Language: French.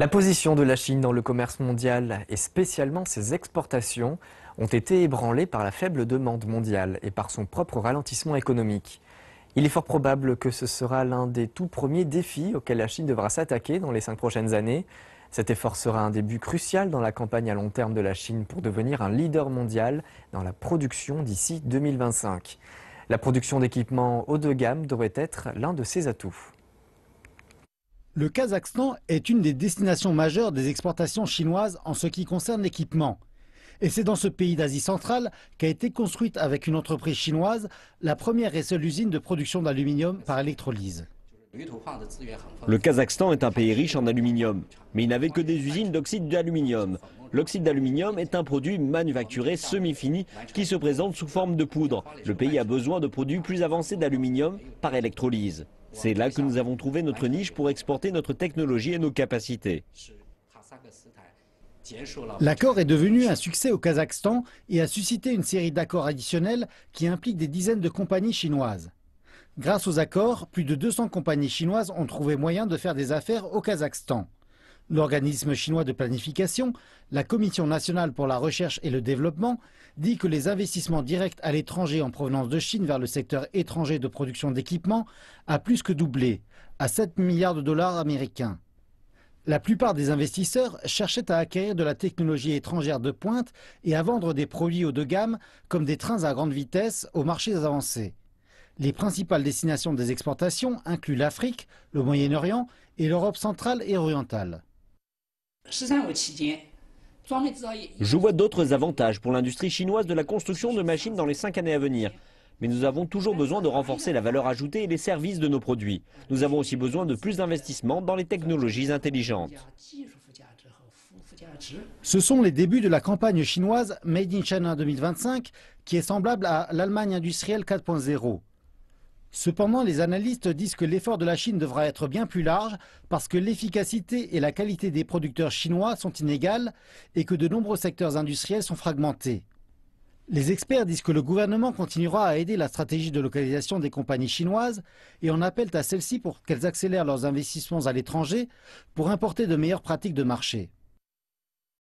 La position de la Chine dans le commerce mondial et spécialement ses exportations ont été ébranlées par la faible demande mondiale et par son propre ralentissement économique. Il est fort probable que ce sera l'un des tout premiers défis auxquels la Chine devra s'attaquer dans les 5 prochaines années. Cet effort sera un début crucial dans la campagne à long terme de la Chine pour devenir un leader mondial dans la production d'ici 2025. La production d'équipements haut de gamme devrait être l'un de ses atouts. Le Kazakhstan est une des destinations majeures des exportations chinoises en ce qui concerne l'équipement. Et c'est dans ce pays d'Asie centrale qu'a été construite avec une entreprise chinoise la première et seule usine de production d'aluminium par électrolyse. Le Kazakhstan est un pays riche en aluminium, mais il n'avait que des usines d'oxyde d'aluminium. L'oxyde d'aluminium est un produit manufacturé semi-fini qui se présente sous forme de poudre. Le pays a besoin de produits plus avancés d'aluminium par électrolyse. C'est là que nous avons trouvé notre niche pour exporter notre technologie et nos capacités. L'accord est devenu un succès au Kazakhstan et a suscité une série d'accords additionnels qui impliquent des dizaines de compagnies chinoises. Grâce aux accords, plus de 200 compagnies chinoises ont trouvé moyen de faire des affaires au Kazakhstan. L'organisme chinois de planification, la Commission nationale pour la recherche et le développement, dit que les investissements directs à l'étranger en provenance de Chine vers le secteur étranger de production d'équipements a plus que doublé, à 7 milliards de $ américains. La plupart des investisseurs cherchaient à acquérir de la technologie étrangère de pointe et à vendre des produits haut de gamme comme des trains à grande vitesse aux marchés avancés. Les principales destinations des exportations incluent l'Afrique, le Moyen-Orient et l'Europe centrale et orientale. Je vois d'autres avantages pour l'industrie chinoise de la construction de machines dans les 5 années à venir. Mais nous avons toujours besoin de renforcer la valeur ajoutée et les services de nos produits. Nous avons aussi besoin de plus d'investissements dans les technologies intelligentes. Ce sont les débuts de la campagne chinoise Made in China 2025 qui est semblable à l'Allemagne industrielle 4.0. Cependant, les analystes disent que l'effort de la Chine devra être bien plus large parce que l'efficacité et la qualité des producteurs chinois sont inégales et que de nombreux secteurs industriels sont fragmentés. Les experts disent que le gouvernement continuera à aider la stratégie de localisation des compagnies chinoises et en appellent à celles-ci pour qu'elles accélèrent leurs investissements à l'étranger pour importer de meilleures pratiques de marché.